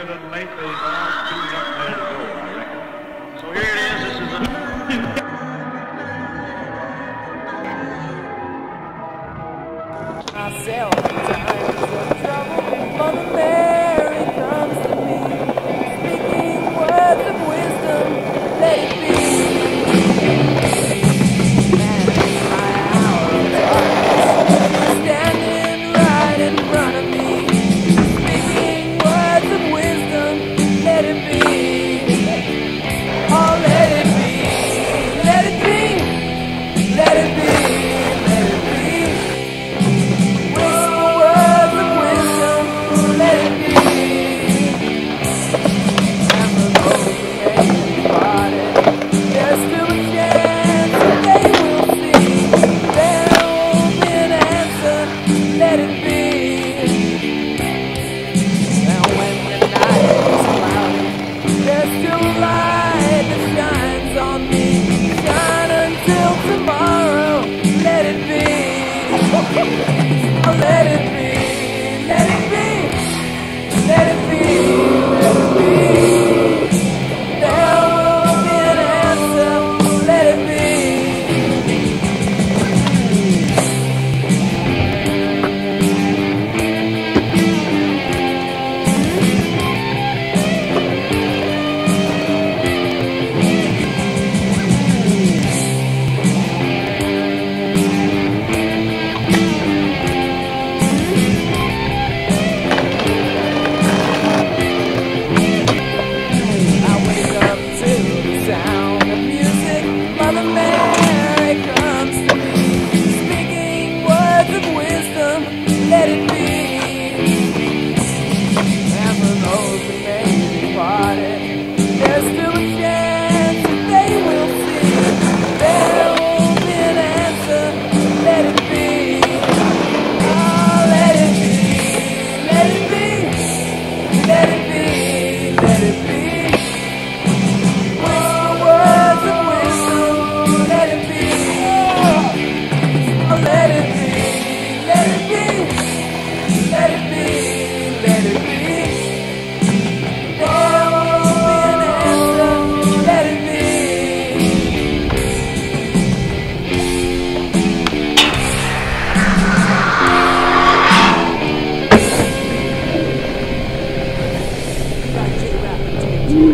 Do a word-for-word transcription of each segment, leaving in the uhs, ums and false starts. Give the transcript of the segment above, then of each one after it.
sooner than late, they'll all shoot up there to go, I reckon. So here it is, this is a... myself, times of trouble, Mother Mary comes to me, speaking words of wisdom, let it be. And my hour of darkness, standing right in front of me, speaking words of wisdom, let it be. Oh, let it be, let it be, let it be.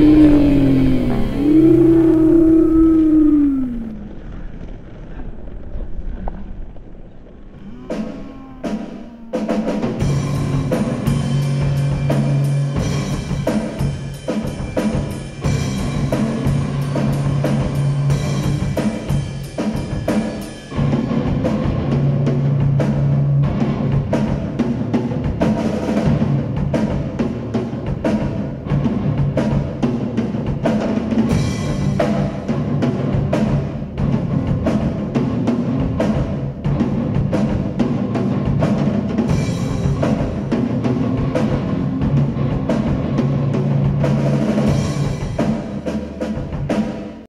Thank you.